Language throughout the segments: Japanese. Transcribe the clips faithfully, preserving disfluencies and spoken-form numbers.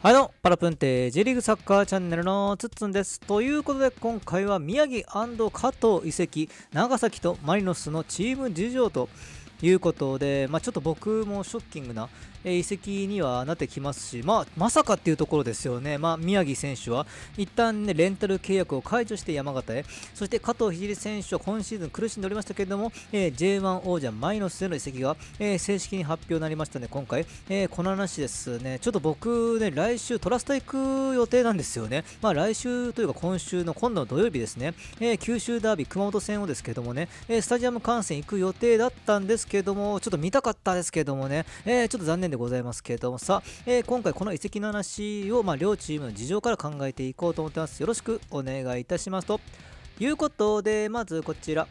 はいどうも、パラプンテ J リーグサッカーチャンネルのつっつんです。ということで、今回は宮城&加藤移籍、長崎とマリノスのチーム事情ということで、まあ、ちょっと僕もショッキングな移籍にはなってきますし、まあ、まさかっていうところですよね。まあ、宮城選手は一旦ねレンタル契約を解除して山形へ、そして加藤英樹選手は今シーズン苦しんでおりましたけれども、えー、ジェイワン 王者マリノスへの移籍が、えー、正式に発表になりましたね、今回、えー、この話ですね、ちょっと僕ね、来週トラスタ行く予定なんですよね。まあ、来週というか今週の今度の土曜日ですね、えー、九州ダービー熊本戦をですけどもね、えー、スタジアム観戦行く予定だったんですけども、ちょっと見たかったですけどもね、えー、ちょっと残念でございますけれども、さあ、えー、今回この移籍の話を、まあ、両チームの事情から考えていこうと思ってます。よろしくお願いいたします。ということで、まずこちら、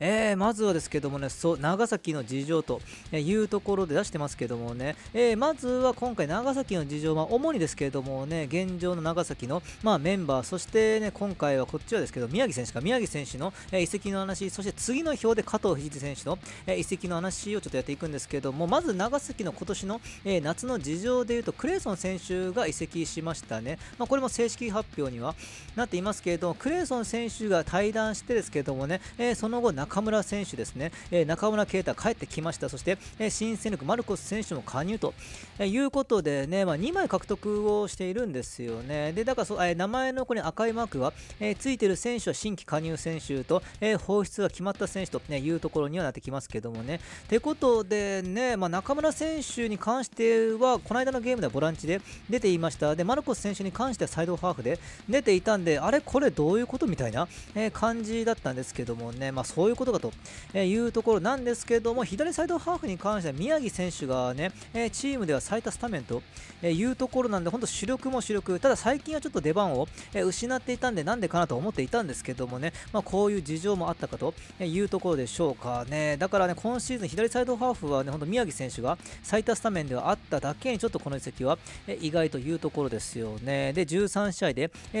えー、まずはですけどもね、そう長崎の事情というところで出してますけどもね、えー、まずは今回長崎の事情は主にですけどもね、現状の長崎の、まあ、メンバー、そしてね今回はこっちはですけど宮城選手か宮城選手の移籍の話、そして次の表で加藤英樹選手の移籍の話をちょっとやっていくんですけども、まず長崎の今年の夏の事情でいうとクレイソン選手が移籍しましたね。まあ、これも正式発表にはなっていますけれども、クレイソン選手が退団してですけどもね、えー、その後長中村選手ですね、えー、中村慶太帰ってきました。そして、えー、新戦力マルコス選手も加入と、えー、いうことでね、まあ、にまい獲得をしているんですよね。でだからそ、えー、名前のここに赤いマークが、えー、ついている選手は新規加入選手と、えー、放出が決まった選手と、ね、いうところにはなってきますけどもね。ということでね、まあ、中村選手に関してはこの間のゲームではボランチで出ていました。でマルコス選手に関してはサイドハーフで出ていたんで、あれこれどういうことみたいな、えー、感じだったんですけどもね、まあ、そういうことかというところなんですけども、左サイドハーフに関しては宮城選手がねチームでは最多スタメンというところなんで、本当主力も主力、ただ最近はちょっと出番を失っていたんでなんでかなと思っていたんですけどもね、まあ、こういう事情もあったかというところでしょうかね。だからね今シーズン左サイドハーフはね本当宮城選手が最多スタメンではあっただけに、ちょっとこの移籍は意外というところですよね。でじゅうさん試合でにゴ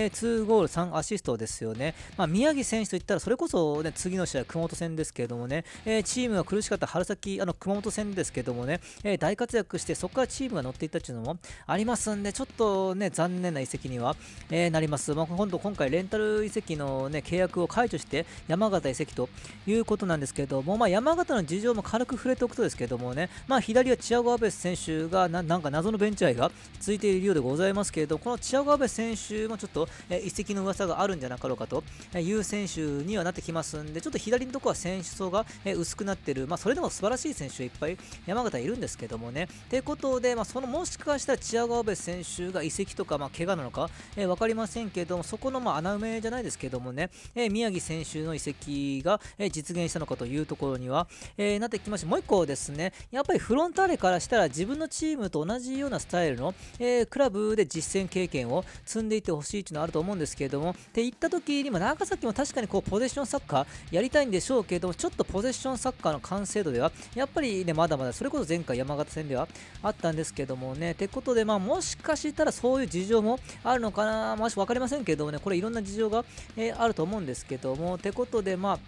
ールさんアシストですよね。まあ、宮城選手といったらそれこそ、ね、次の試合熊本戦ですけれどもね、えー、チームが苦しかった春先あの熊本戦ですけどもね、えー、大活躍してそこからチームが乗っていったというのもありますんで、ちょっとね残念な移籍には、えー、なります。まあ、今度今回レンタル移籍の、ね、契約を解除して山形移籍ということなんですけども、まあ、山形の事情も軽く触れておくとですけどもね、まあ、左はチアゴ・アベス選手が な, なんか謎のベンチ愛がついているようでございますけれど、このチアゴ・アベス選手もちょっと、えー、移籍の噂があるんじゃなかろうかという選手にはなってきますんで、ちょっと左のところは選手層が薄くなってる、まあ、それでも素晴らしい選手がいっぱい山形いるんですけどもね。ということで、まあ、そのもしかしたらチアゴ・アベス選手が移籍とか、まあ、怪我なのか、えー、分かりませんけども、そこのまあ穴埋めじゃないですけどもね、えー、宮城選手の移籍が実現したのかというところには、えー、なってきまして、もういっこですね、やっぱりフロンターレからしたら自分のチームと同じようなスタイルの、えー、クラブで実戦経験を積んでいってほしいというのはあると思うんですけども、って言った時にも長崎も確かにこうポゼッションサッカーやりたいんでしょうけども、ちょっとポゼッションサッカーの完成度ではやっぱりねまだまだ、それこそ前回山形戦ではあったんですけどもね。ってことで、まあもしかしたらそういう事情もあるのかな、まあ、分かりませんけどもね、これいろんな事情が、えー、あると思うんですけども。ってことで、まあ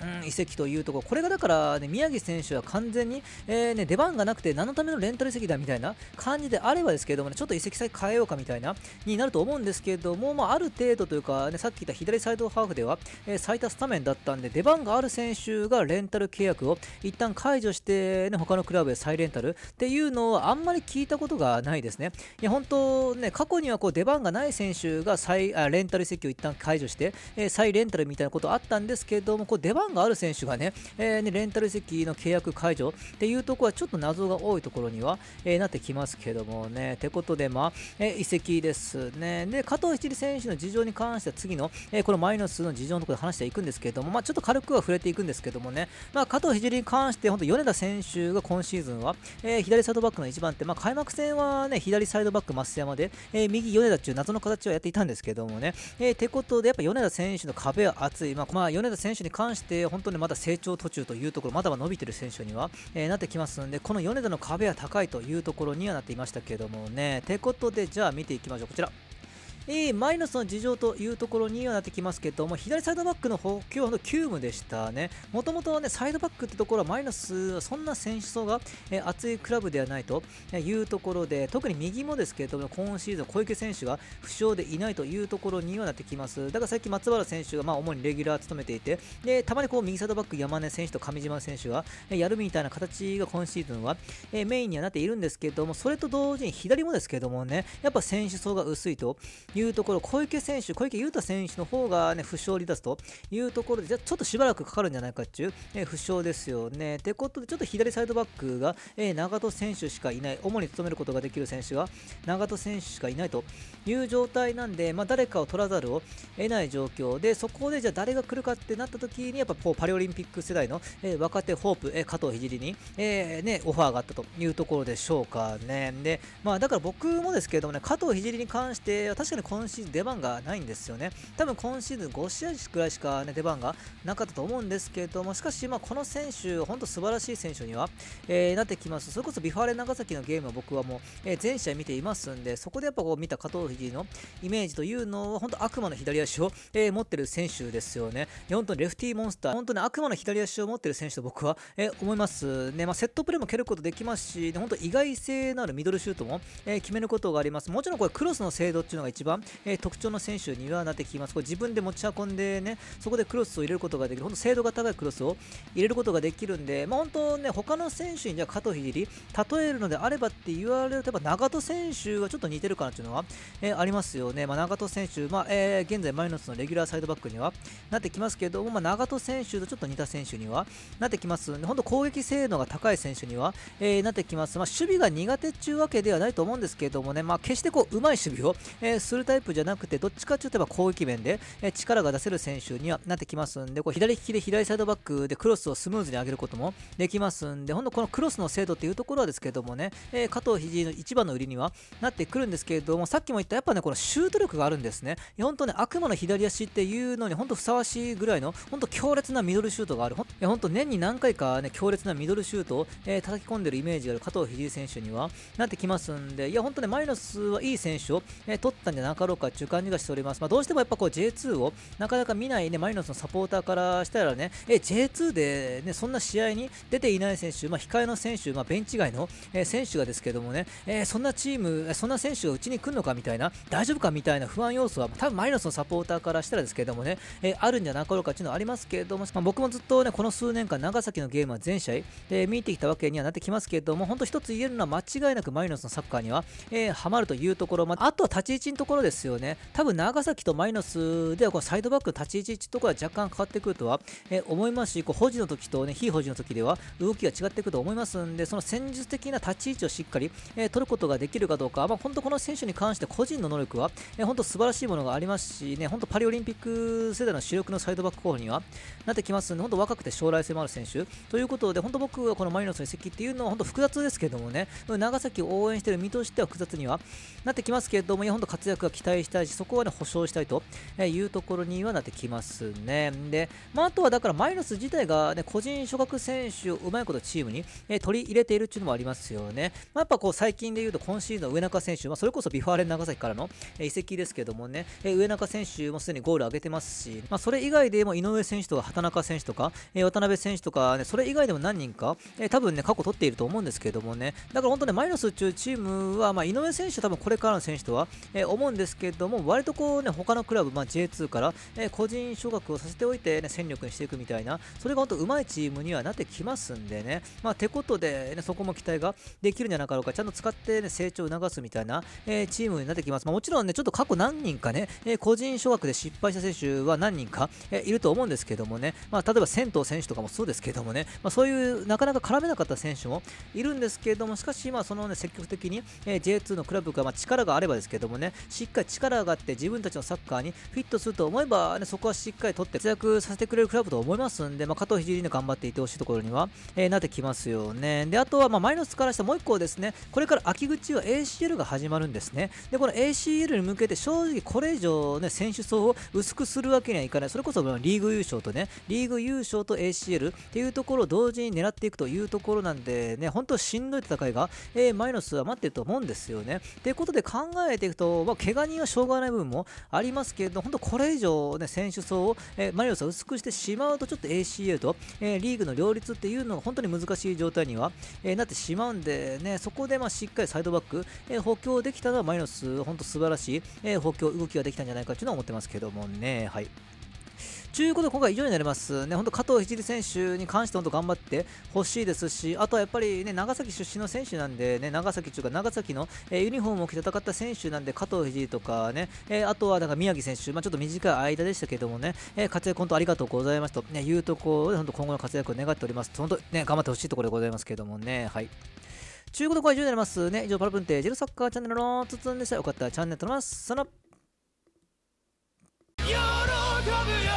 うん、移籍というところ、これがだから、ね、宮城選手は完全に、えーね、出番がなくて何のためのレンタル移籍だみたいな感じであればですけども、ね、ちょっと移籍先変えようかみたいなになると思うんですけども、まあ、ある程度というか、ね、さっき言った左サイドハーフでは、えー、最多スタメンだったんで、出番がある選手がレンタル契約を一旦解除して、ね、他のクラブへ再レンタルっていうのをあんまり聞いたことがないですね。いや本当ね、過去にはこう出番がない選手が再あレンタル移籍を一旦解除して、えー、再レンタルみたいなことあったんですけども、こう出番がある選手がね、えー、ねレンタル移籍の契約解除っていうところはちょっと謎が多いところには、えー、なってきますけどもね。ってことで、まあ、えー、移籍ですね。で加藤英樹選手の事情に関しては次の、えー、このマリノスの事情のところで話していくんですけども、まあ、ちょっと軽くは触れていくんですけどもね、まあ、加藤英樹に関して本当米田選手が今シーズンは、えー、左サイドバックのいちばん手、まあ、開幕戦はね左サイドバック増山で、えー、右米田という謎の形をやっていたんですけどもね。えー、ってことでやっぱ米田選手の壁は厚い、まあまあ、米田選手に関して本当にまだ成長途中というところ、まだまだ伸びてる選手には、えー、なってきますので、この米田の壁は高いというところにはなっていましたけどもね。ということで、じゃあ見ていきましょう。こちらえー、マイナスの事情というところにはなってきますけども、左サイドバックの補強の急務でしたね。もともとはね、サイドバックってところはマイナス、そんな選手層が、えー、厚いクラブではないというところで、特に右もですけれども、今シーズン小池選手が負傷でいないというところにはなってきます。だから最近松原選手がまあ主にレギュラーを務めていて、でたまにこう右サイドバック山根選手と上島選手がやるみたいな形が今シーズンはメインにはなっているんですけれども、それと同時に左もですけれどもね、やっぱ選手層が薄いというところ、小池選手、小池優太選手の方がね負傷離脱というところで、じゃあちょっとしばらくかかるんじゃないかっていう負傷ですよね。ってことで、ちょっと左サイドバックが長門選手しかいない、主に務めることができる選手が長門選手しかいないという状態なんで、まあ、誰かを取らざるを得ない状況で、そこでじゃあ誰が来るかってなった時に、やっぱこうパリオリンピック世代の若手ホープ、加藤聖に、えーね、オファーがあったというところでしょうかね。で、まあ、だから僕もですけどもね、加藤聖に関しては確かに今シーズン出番がないんですよね。多分今シーズンご試合くらいしか、ね、出番がなかったと思うんですけども、しかし、まあ、この選手、本当素晴らしい選手には、えー、なってきます。それこそビファーレ長崎のゲームは僕はもう、えー、全試合見ていますんで、そこでやっぱこう見た加藤聖のイメージというのは、本当悪魔の左足を、えー、持ってる選手ですよね。本当にレフティーモンスター、本当に悪魔の左足を持ってる選手と僕は、えー、思いますね。まあ、セットプレーも蹴ることできますし、本当意外性のあるミドルシュートも、えー、決めることがあります。もちろんこれクロスの精度っていうのが一番、えー、特徴の選手にはなってきます。これ自分で持ち運んでね、そこでクロスを入れることができる、本当精度が高いクロスを入れることができるんで、まあ、本当ね、他の選手にじゃあ加藤聖に例えるのであればって言われると、やっぱ長門選手はちょっと似てるかなっていうのは、えー、ありますよね。まあ、長門選手、まあえー、現在マイナスのレギュラーサイドバックにはなってきますけども、まあ、長門選手とちょっと似た選手にはなってきますので、本当攻撃性能が高い選手には、えー、なってきます。まあ、守備が苦手っていうわけではないと思うんですけれどもね、まあ、決してこう上手い守備を、えー、するタイプじゃなくて、どっちかというと攻撃面で、えー、力が出せる選手にはなってきますんで、こう左利きで左サイドバックでクロスをスムーズに上げることもできますんで、本当このクロスの精度っていうところはですけどもね、えー、加藤聖の一番の売りにはなってくるんですけれども、さっきも言ったやっぱね、このシュート力があるんですね。本当ね、悪魔の左足っていうのに本当ふさわしいぐらいの本当強烈なミドルシュートがある、本当年に何回かね、強烈なミドルシュートを、えー、叩き込んでるイメージがある加藤聖選手にはなってきますんで、いや本当ね、マイナスはいい選手を、えー、取ったんじゃなかろうかっていう感じがしております。まあ、どうしてもやっぱこう ジェイツー をなかなか見ないね、マイナスのサポーターからしたらね、えー、ジェイツー でね、そんな試合に出ていない選手、まあ、控えの選手、まあ、ベンチ外の、えー、選手がですけどもね、えー、そんなチーム、そんな選手がうちに来るのかみたいな、大丈夫かみたいな不安要素は、まあ、多分マイナスのサポーターからしたらですけどもね、えー、あるんじゃなかろうかっていうのはありますけれども、まあ、僕もずっとね、この数年間、長崎のゲームは全試合で見てきたわけにはなってきますけれども、本当一つ言えるのは間違いなくマイナスのサッカーには、えー、はまるというところ、まあ、あとは立ち位置のところですよね。多分長崎とマイナスではこのサイドバックの立ち位置ところは若干変わってくるとは、えー、思いますし、こう保持の時とね、非保持の時では動きが違ってくると思いますんで、その戦術的な立ち位置をしっかり、えー、取ることができるかどうか、まあ、本当この選手に関して個人の能力は、えー、本当素晴らしいものがありますしね、本当パリオリンピック世代の主力のサイドバック候補にはなってきますんで、本当若くて将来性もある選手ということで、本当僕はこのマイナスの移籍っていうのは本当複雑ですけどもね、長崎を応援している身としては複雑にはなってきますけれども、いや本当活躍が期待したいし、そこはね保証したいというところにはなってきますね。で、まあ、あとはだからマイナス自体が、ね、個人昇格選手をうまいことチームに取り入れているっていうのもありますよね。まあ、やっぱこう最近でいうと今シーズンの上中選手、まあ、それこそビファーレン長崎からの移籍ですけどもね、上中選手もすでにゴール上げてますし、まあ、それ以外でも井上選手とか畑中選手とか渡辺選手とか、ね、それ以外でも何人か多分ね過去取っていると思うんですけどもね、だから本当ねマイナスっていうチームは、まあ、井上選手多分これからの選手とは思うんですけども、割とこうね他のクラブ、まあ、ジェイツー から個人昇格をさせておいて、ね、戦力にしていくみたいな、それが本当うまいチームにはなってきますんでね、まあ、てことで、ね、そこも期待ができるんじゃなかろうか、ちゃんと使って、ね、成長を促すみたいな、えー、チームになってきます。まあ、もちろんねちょっと過去何人かね、えー、個人昇格で失敗した選手は何人か、えー、いると思うんですけどもね、まあ、例えば仙東選手とかもそうですけどもね、まあ、そういうなかなか絡めなかった選手もいるんですけども、しかしまあその、ね、積極的に、えー、ジェイツー のクラブが、まあ、力があればですけどもね、しっかり力があって自分たちのサッカーにフィットすると思えば、ね、そこはしっかり取って活躍させてくれるクラブと思いますんで、まあ、加藤聖に頑張っていてほしいところには、えー、なってきますよね。で、あとはまあマイナスからしたもういっこですね、これから秋口は エーシーエル が始まるんですね。でこの エーシーエル に向けて正直これ以上、ね、選手層を薄くするわけにはいかない。それこそリーグ優勝とね、リーグ優勝と エーシーエル っていうところを同時に狙っていくというところなんでね、本当しんどい戦いが、えー、マイナスは待ってると思うんですよね。ということで考えていくと、まあ、怪我怪我人はしょうがない部分もありますけれども、本当これ以上、ね、選手層を、えー、マリノスは薄くしてしまうと、ちょっと エーシーエル と、えー、リーグの両立っていうのが本当に難しい状態には、えー、なってしまうんで、ね、そこでまあしっかりサイドバック、えー、補強できたらマリノス、本当素晴らしい、えー、補強、動きができたんじゃないかというのは思ってますけどもね。はいということで今回以上になりますね。本当加藤聖選手に関して本当頑張ってほしいですし、あとはやっぱりね長崎出身の選手なんでね、長崎というか長崎の、えー、ユニフォームを着て戦った選手なんで、加藤聖とかね、えー、あとはなんか宮城選手、まあ、ちょっと短い間でしたけどもね、えー、活躍本当ありがとうございますとねいうところで、本当今後の活躍を願っております。本当ね頑張ってほしいところでございますけどもね。はい。ということで今回以上になりますね。以上パラプンテージェルサッカーチャンネルのつつんでした。よかったらチャンネル登録ます。さよなら。